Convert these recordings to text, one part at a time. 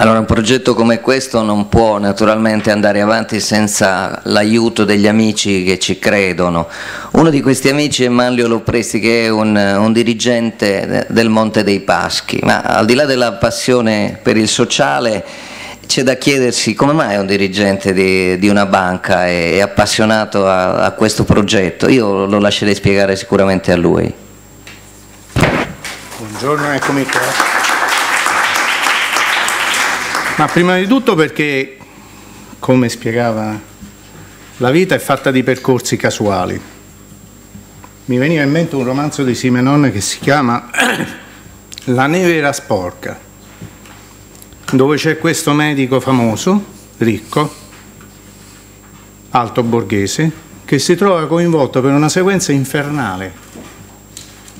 Allora, un progetto come questo non può naturalmente andare avanti senza l'aiuto degli amici che ci credono. Uno di questi amici è Manlio Lo Presti, che è un dirigente del Monte dei Paschi, ma al di là della passione per il sociale c'è da chiedersi come mai un dirigente di una banca è appassionato a questo progetto. Io lo lascerei spiegare sicuramente a lui. Buongiorno, eccomi qua. Ma prima di tutto perché, come spiegava, la vita è fatta di percorsi casuali. Mi veniva in mente un romanzo di Simenon che si chiama La neve era sporca, dove c'è questo medico famoso, ricco, alto borghese, che si trova coinvolto per una sequenza infernale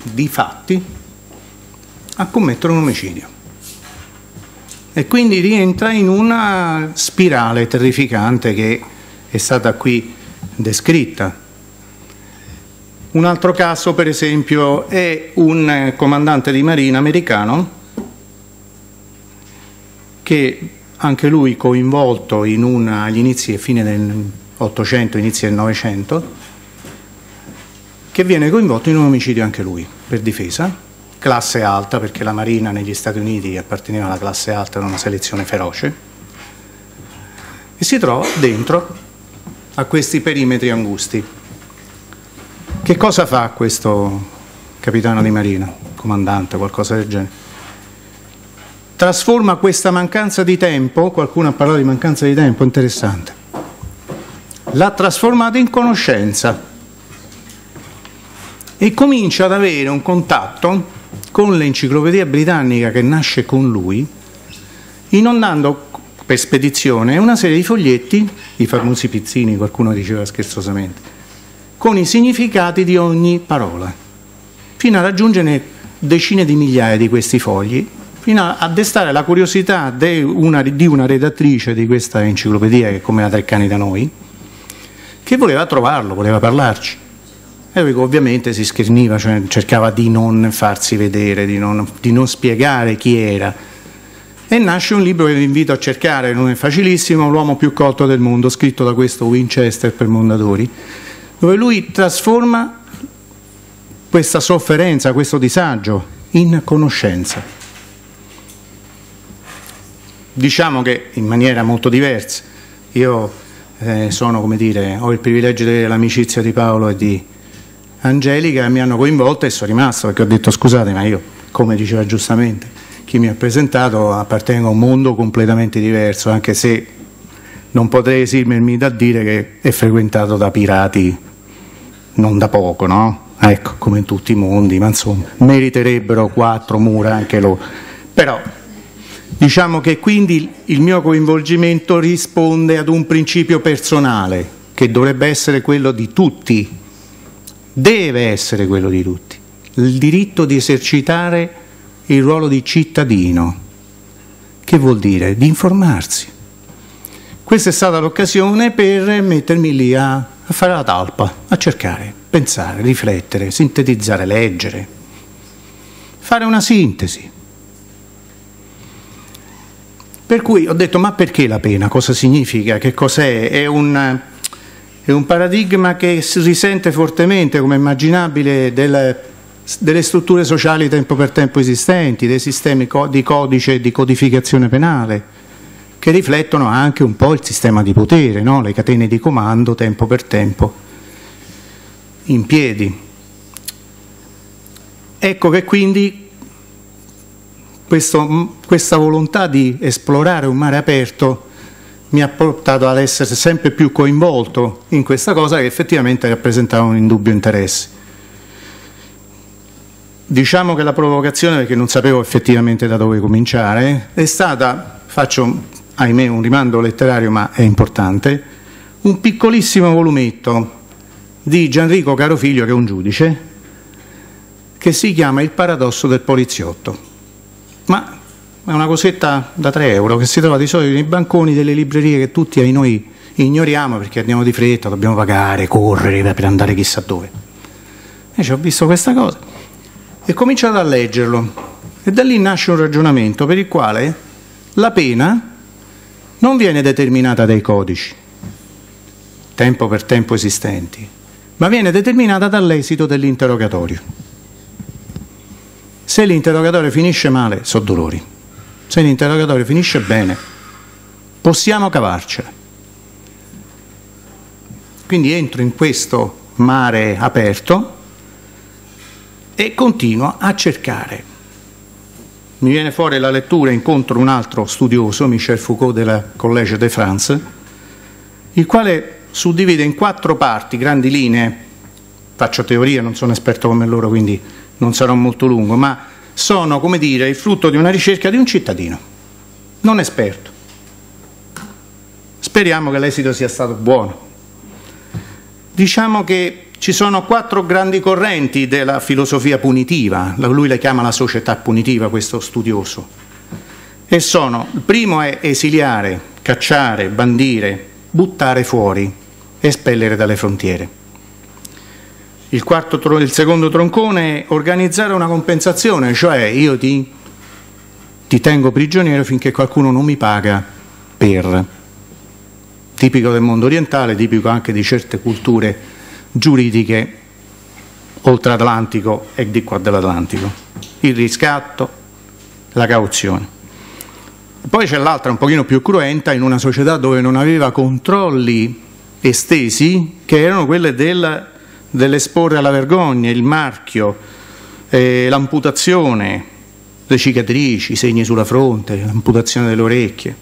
di fatti a commettere un omicidio. E quindi rientra in una spirale terrificante che è stata qui descritta. Un altro caso, per esempio, è un comandante di marina americano che anche lui coinvolto in agli inizi e fine dell'Ottocento, inizi del Novecento, che viene coinvolto in un omicidio anche lui per difesa. Classe alta, perché la marina negli Stati Uniti apparteneva alla classe alta, ad una selezione feroce, e si trova dentro a questi perimetri angusti. Che cosa fa questo capitano di marina, comandante, qualcosa del genere? Trasforma questa mancanza di tempo, qualcuno ha parlato di mancanza di tempo, interessante, l'ha trasformata in conoscenza e comincia ad avere un contatto con l'enciclopedia britannica che nasce con lui, inondando per spedizione una serie di foglietti, i famosi pizzini, qualcuno diceva scherzosamente, con i significati di ogni parola, fino a raggiungere decine di migliaia di questi fogli, fino a destare la curiosità di una redattrice di questa enciclopedia, che è come la Treccani da noi, che voleva trovarlo, voleva parlarci. E lui ovviamente si scherniva, cioè cercava di non farsi vedere, di non spiegare chi era. E nasce un libro che vi invito a cercare, non è facilissimo, L'uomo più colto del mondo, scritto da questo Winchester per Mondadori, dove lui trasforma questa sofferenza, questo disagio, in conoscenza. Diciamo che in maniera molto diversa. Io sono, come dire, ho il privilegio di avere l'amicizia di Paolo e di Angelica, mi hanno coinvolto e sono rimasto perché ho detto scusate, ma io, come diceva giustamente chi mi ha presentato, appartengo a un mondo completamente diverso, anche se non potrei esimermi da dire che è frequentato da pirati non da poco, no? Ecco, come in tutti i mondi, ma insomma meriterebbero 4 mura anche loro. Però diciamo che quindi il mio coinvolgimento risponde ad un principio personale che dovrebbe essere quello di tutti. Deve essere quello di tutti, il diritto di esercitare il ruolo di cittadino, che vuol dire di informarsi. Questa è stata l'occasione per mettermi lì a fare la talpa, a cercare, pensare, riflettere, sintetizzare, leggere, fare una sintesi. Per cui ho detto, ma perché la pena? Cosa significa? Che cos'è? È un paradigma che si risente fortemente, come immaginabile, delle strutture sociali tempo per tempo esistenti, dei sistemi di codice e di codificazione penale, che riflettono anche un po' il sistema di potere, no? Le catene di comando tempo per tempo in piedi. Ecco che quindi questa volontà di esplorare un mare aperto mi ha portato ad essere sempre più coinvolto in questa cosa che effettivamente rappresentava un indubbio interesse. Diciamo che la provocazione, perché non sapevo effettivamente da dove cominciare, è stata, faccio ahimè un rimando letterario ma è importante, un piccolissimo volumetto di Gianrico Carofiglio, che è un giudice, che si chiama Il Paradosso del Poliziotto. Ma è una cosetta da 3 euro che si trova di solito nei banconi delle librerie che tutti noi ignoriamo perché andiamo di fretta, dobbiamo pagare, correre per andare chissà dove. Invece ho visto questa cosa e ho cominciato a leggerlo e da lì nasce un ragionamento per il quale la pena non viene determinata dai codici, tempo per tempo esistenti, ma viene determinata dall'esito dell'interrogatorio. Se l'interrogatorio finisce male, sono dolori. Se l'interrogatorio finisce bene, possiamo cavarcela. Quindi entro in questo mare aperto e continuo a cercare. Mi viene fuori la lettura, incontro un altro studioso, Michel Foucault della Collège de France, il quale suddivide in 4 parti, grandi linee. Faccio teoria, non sono esperto come loro, quindi non sarò molto lungo, ma sono, come dire, il frutto di una ricerca di un cittadino, non esperto. Speriamo che l'esito sia stato buono. Diciamo che ci sono 4 grandi correnti della filosofia punitiva, lui le chiama la società punitiva, questo studioso, e sono, il primo è esiliare, cacciare, bandire, buttare fuori, espellere dalle frontiere. Il secondo troncone è organizzare una compensazione, cioè io ti tengo prigioniero finché qualcuno non mi paga per, tipico del mondo orientale, tipico anche di certe culture giuridiche oltreatlantico e di qua dell'Atlantico, il riscatto, la cauzione. Poi c'è l'altra un pochino più cruenta, in una società dove non aveva controlli estesi, che erano quelle dell'esporre alla vergogna, il marchio, l'amputazione, le cicatrici, i segni sulla fronte, l'amputazione delle orecchie.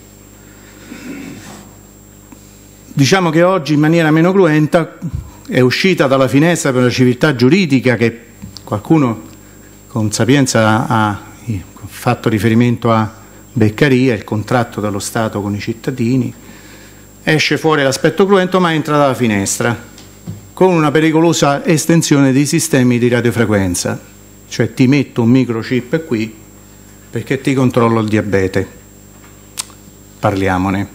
Diciamo che oggi in maniera meno cruenta è uscita dalla finestra per la civiltà giuridica, che qualcuno con sapienza ha fatto riferimento a Beccaria, il contratto dello Stato con i cittadini. Esce fuori l'aspetto cruento, ma entra dalla finestra, con una pericolosa estensione dei sistemi di radiofrequenza, cioè ti metto un microchip qui perché ti controllo il diabete. Parliamone.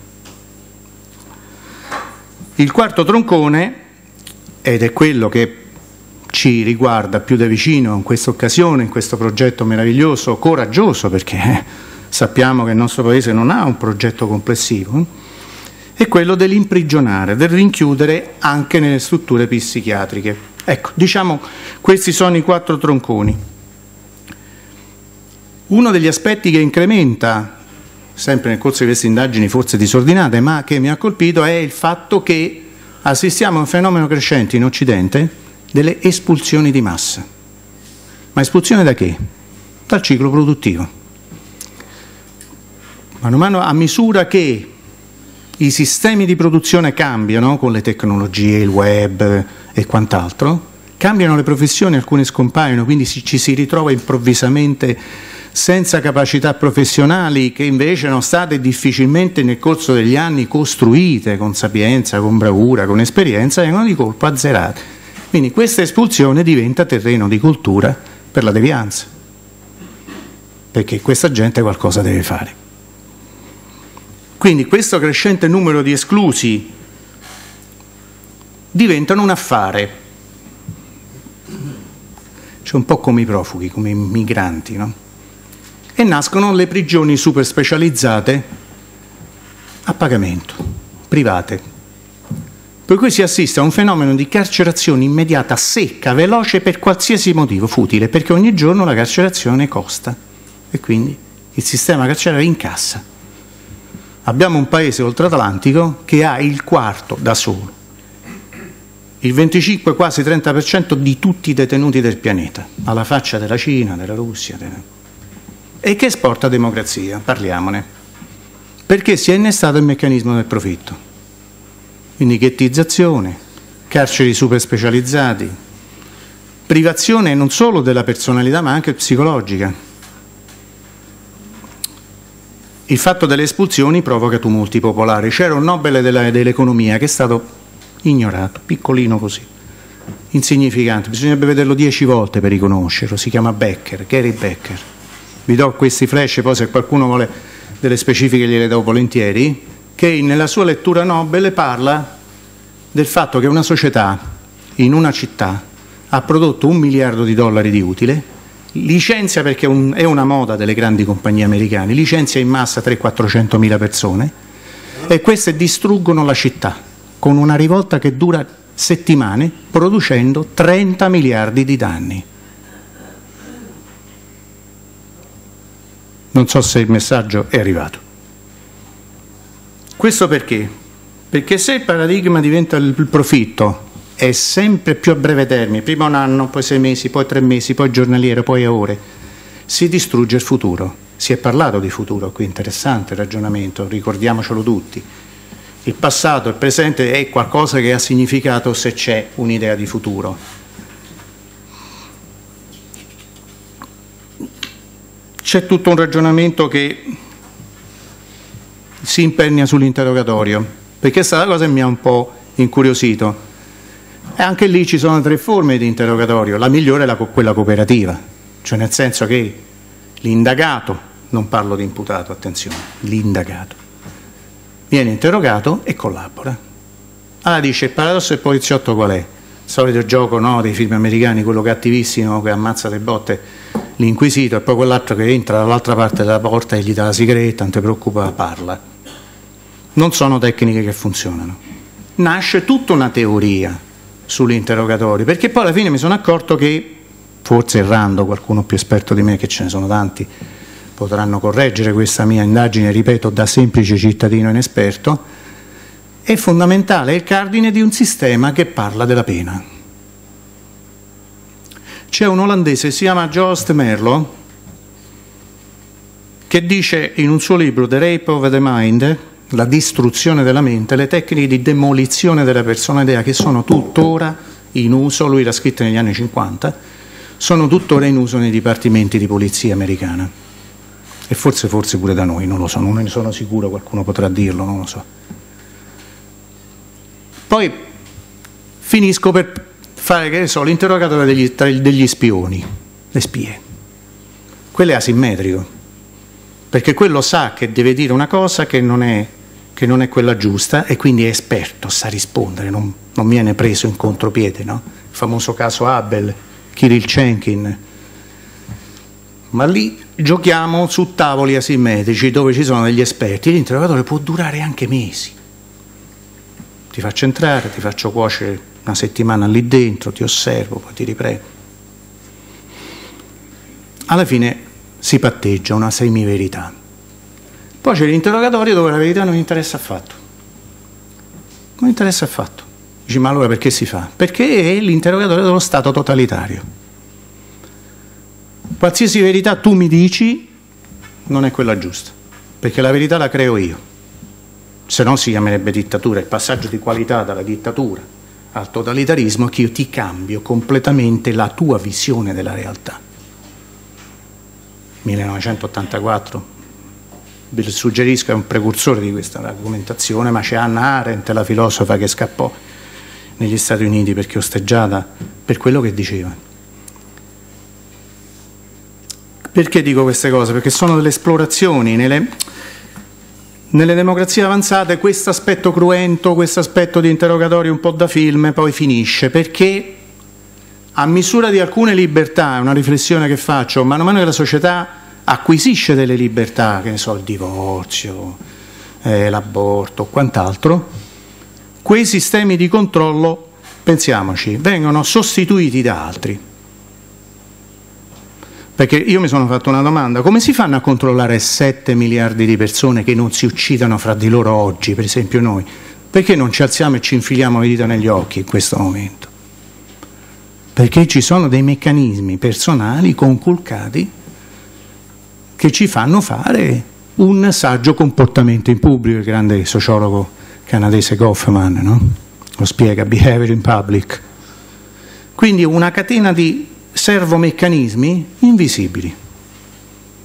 Il quarto troncone, ed è quello che ci riguarda più da vicino in questa occasione, in questo progetto meraviglioso, coraggioso, perché sappiamo che il nostro Paese non ha un progetto complessivo, è quello dell'imprigionare, del rinchiudere anche nelle strutture psichiatriche. Ecco, diciamo, questi sono i 4 tronconi. Uno degli aspetti che incrementa, sempre nel corso di queste indagini forse disordinate, ma che mi ha colpito, è il fatto che assistiamo a un fenomeno crescente in Occidente delle espulsioni di massa. Ma espulsione da che? Dal ciclo produttivo. Man mano, a misura che i sistemi di produzione cambiano con le tecnologie, il web e quant'altro, cambiano le professioni, alcune scompaiono, quindi ci si ritrova improvvisamente senza capacità professionali che invece sono state difficilmente nel corso degli anni costruite con sapienza, con bravura, con esperienza, e vengono di colpo azzerate. Quindi questa espulsione diventa terreno di coltura per la devianza, perché questa gente qualcosa deve fare. Quindi questo crescente numero di esclusi diventano un affare. Cioè un po' come i profughi, come i migranti, no? E nascono le prigioni super specializzate a pagamento, private. Per cui si assiste a un fenomeno di carcerazione immediata, secca, veloce, per qualsiasi motivo, futile, perché ogni giorno la carcerazione costa e quindi il sistema carcerario incassa. Abbiamo un paese oltreatlantico che ha il quarto, da solo, il 25, quasi 30% di tutti i detenuti del pianeta, alla faccia della Cina, della Russia, e che esporta democrazia, parliamone, perché si è innestato il meccanismo del profitto. Quindi ghettizzazione, carceri super specializzati, privazione non solo della personalità ma anche psicologica. Il fatto delle espulsioni provoca tumulti popolari. C'era un Nobel dell'economia che è stato ignorato, piccolino così, insignificante. Bisognerebbe vederlo 10 volte per riconoscerlo. Si chiama Becker, Gary Becker. Vi do questi flash, poi se qualcuno vuole delle specifiche gliele do volentieri, che nella sua lettura Nobel parla del fatto che una società in una città ha prodotto $1 miliardo di utile licenzia, perché è una moda delle grandi compagnie americane, licenzia in massa 300-400 mila persone e queste distruggono la città con una rivolta che dura settimane, producendo 30 miliardi di danni. Non so se il messaggio è arrivato. Questo perché? Perché se il paradigma diventa il profitto, è sempre più a breve termine, prima un anno, poi 6 mesi, poi 3 mesi, poi giornaliero, poi a ore, si distrugge il futuro. Si è parlato di futuro qui, interessante il ragionamento, ricordiamocelo tutti. Il passato, il presente è qualcosa che ha significato se c'è un'idea di futuro. C'è tutto un ragionamento che si impernia sull'interrogatorio, perché questa è la cosa che mi ha un po' incuriosito. E anche lì ci sono 3 forme di interrogatorio, la migliore è quella cooperativa, cioè nel senso che l'indagato, non parlo di imputato, attenzione, l'indagato viene interrogato e collabora. Allora dice: il paradosso del poliziotto qual è? Il solito gioco, no, dei film americani, quello cattivissimo che ammazza le botte l'inquisito e poi quell'altro che entra dall'altra parte della porta e gli dà la sigaretta, non ti preoccupa, parla. Non sono tecniche che funzionano. Nasce tutta una teoria sull'interrogatorio, perché poi alla fine mi sono accorto che, forse errando, qualcuno più esperto di me, che ce ne sono tanti, potranno correggere questa mia indagine, ripeto, da semplice cittadino inesperto, è fondamentale, è il cardine di un sistema che parla della pena. C'è un olandese, si chiama Joost Merlo, che dice in un suo libro The Rape of the Mind, la distruzione della mente, le tecniche di demolizione della persona idea, che sono tuttora in uso, lui l'ha scritta negli anni 50, sono tuttora in uso nei dipartimenti di polizia americana e forse pure da noi, non lo so, non ne sono sicuro, qualcuno potrà dirlo, non lo so. Poi finisco per fare, che ne so, l'interrogatorio degli spioni, le spie, quello è asimmetrico, perché quello sa che deve dire una cosa che non è quella giusta e quindi è esperto, sa rispondere, non viene preso in contropiede, no? Il famoso caso Abel, Kirillchenkin. Ma lì giochiamo su tavoli asimmetrici dove ci sono degli esperti, l'interrogatore può durare anche mesi. Ti faccio entrare, ti faccio cuocere una settimana lì dentro, ti osservo, poi ti riprendo. Alla fine si patteggia una semiverità. Poi c'è l'interrogatorio dove la verità non interessa affatto. Non interessa affatto. Dici, ma allora perché si fa? Perché è l'interrogatorio dello Stato totalitario. Qualsiasi verità tu mi dici non è quella giusta, perché la verità la creo io. Se no si chiamerebbe dittatura. Il passaggio di qualità dalla dittatura al totalitarismo è che io ti cambio completamente la tua visione della realtà. 1984... vi suggerisco, è un precursore di questa argomentazione, ma c'è Hannah Arendt, la filosofa che scappò negli Stati Uniti perché osteggiata per quello che diceva. Perché dico queste cose? Perché sono delle esplorazioni. Nelle democrazie avanzate questo aspetto cruento, questo aspetto di interrogatorio un po' da film, poi finisce, perché a misura di alcune libertà, è una riflessione che faccio, man mano che la società acquisisce delle libertà, che ne so, il divorzio, l'aborto, quant'altro, quei sistemi di controllo, pensiamoci, vengono sostituiti da altri. Perché io mi sono fatto una domanda: come si fanno a controllare 7 miliardi di persone che non si uccidano fra di loro oggi, per esempio noi? Perché non ci alziamo e ci infiliamo le dita negli occhi in questo momento? Perché ci sono dei meccanismi personali conculcati che ci fanno fare un saggio comportamento in pubblico. Il grande sociologo canadese Goffman, no? Lo spiega, Behavior in public. Quindi una catena di servomeccanismi invisibili.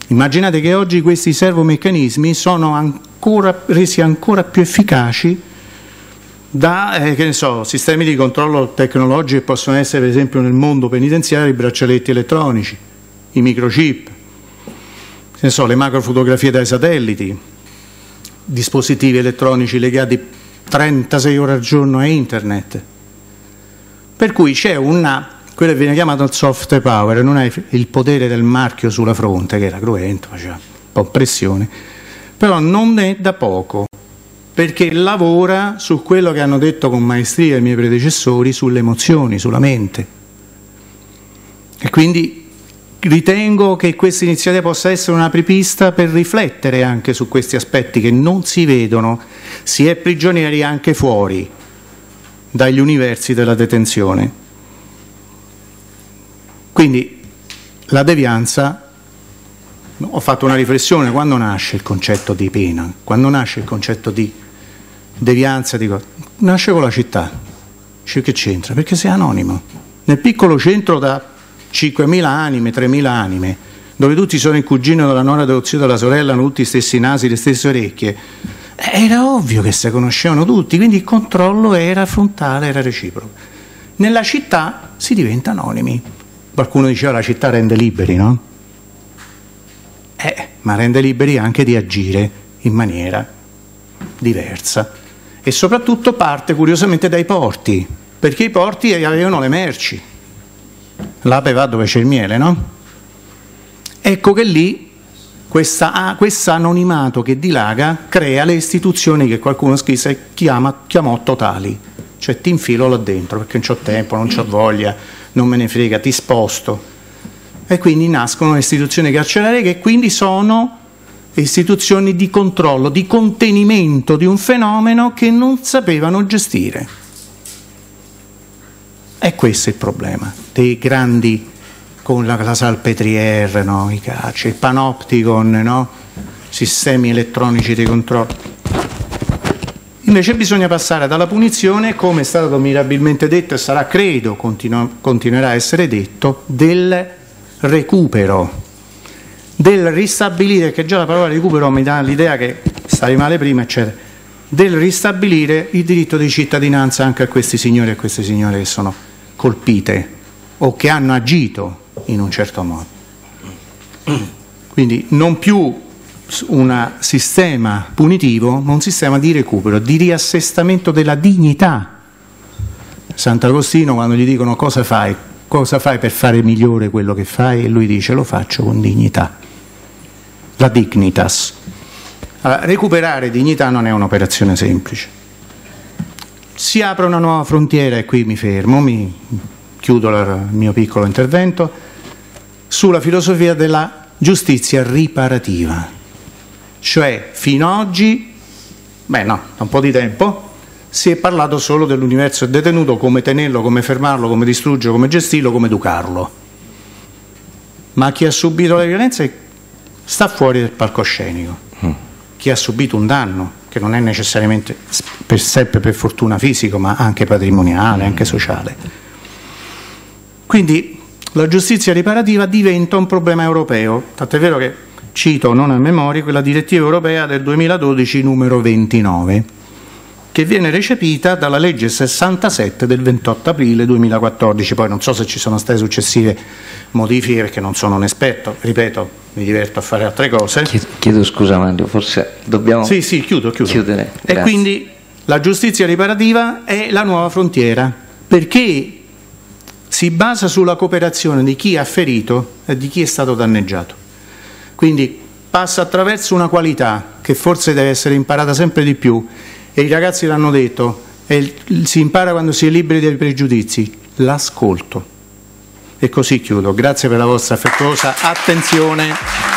Immaginate che oggi questi servomeccanismi sono resi ancora più efficaci da che ne so, sistemi di controllo tecnologici che possono essere, per esempio, nel mondo penitenziario, i braccialetti elettronici, i microchip, ne so, le macrofotografie dai satelliti, dispositivi elettronici legati 36 ore al giorno a internet. Per cui c'è una Quello che viene chiamato il soft power, non è il potere del marchio sulla fronte, che era cruento, faceva un po' pressione, però non è da poco, perché lavora su quello che hanno detto con maestria i miei predecessori, sulle emozioni, sulla mente. E quindi ritengo che questa iniziativa possa essere un'apripista per riflettere anche su questi aspetti che non si vedono, si è prigionieri anche fuori dagli universi della detenzione. Quindi la devianza, ho fatto una riflessione, quando nasce il concetto di pena, quando nasce il concetto di devianza, dico, nasce con la città, che c'entra? Perché sei anonimo, nel piccolo centro da 5.000 anime, 3.000 anime, dove tutti sono il cugino della nonna, dello zio, della sorella, hanno tutti gli stessi nasi, le stesse orecchie, era ovvio che si conoscevano tutti, quindi il controllo era frontale, era reciproco. Nella città si diventa anonimi. Qualcuno diceva la città rende liberi, no? Ma rende liberi anche di agire in maniera diversa, e soprattutto parte curiosamente dai porti, perché i porti avevano le merci. L'ape va dove c'è il miele, no? Ecco che lì questo anonimato che dilaga crea le istituzioni che qualcuno scrisse chiamò totali, cioè ti infilo là dentro perché non c'ho tempo, non c'ho voglia, non me ne frega, ti sposto, e quindi nascono le istituzioni carcerarie, che quindi sono istituzioni di controllo, di contenimento di un fenomeno che non sapevano gestire. E questo è il problema dei grandi, con la Salpetrière, no? I cacci, il Panopticon, no? Sistemi elettronici di controllo. Invece bisogna passare dalla punizione, come è stato mirabilmente detto e sarà, credo, continuerà a essere detto, del recupero, del ristabilire, che già la parola recupero mi dà l'idea che stavi male prima, eccetera, del ristabilire il diritto di cittadinanza anche a questi signori e queste signore che sono colpite o che hanno agito in un certo modo. Quindi non più un sistema punitivo, ma un sistema di recupero, di riassestamento della dignità. Sant'Agostino, quando gli dicono cosa fai per fare migliore quello che fai, e lui dice lo faccio con dignità, la dignitas. Allora, recuperare dignità non è un'operazione semplice. Si apre una nuova frontiera, e qui mi fermo, chiudo il mio piccolo intervento, sulla filosofia della giustizia riparativa. Cioè, fino ad oggi, da un po' di tempo, si è parlato solo dell'universo del detenuto, come tenerlo, come fermarlo, come distruggerlo, come gestirlo, come educarlo. Ma chi ha subito le violenze sta fuori dal palcoscenico. Chi ha subito un danno, che non è necessariamente per sempre, per fortuna, fisico, ma anche patrimoniale, anche sociale. Quindi la giustizia riparativa diventa un problema europeo, tant'è vero che cito, non a memoria, quella direttiva europea del 2012 numero 29, che viene recepita dalla legge 67 del 28 aprile 2014, poi non so se ci sono state successive modifiche perché non sono un esperto, ripeto, mi diverto a fare altre cose. Chiedo scusa Mario, forse dobbiamo chiudere. Grazie. E quindi la giustizia riparativa è la nuova frontiera, perché si basa sulla cooperazione di chi ha ferito e di chi è stato danneggiato. Quindi passa attraverso una qualità che forse deve essere imparata sempre di più, e i ragazzi l'hanno detto, si impara quando si è liberi dai pregiudizi, l'ascolto. E così chiudo, grazie per la vostra affettuosa attenzione.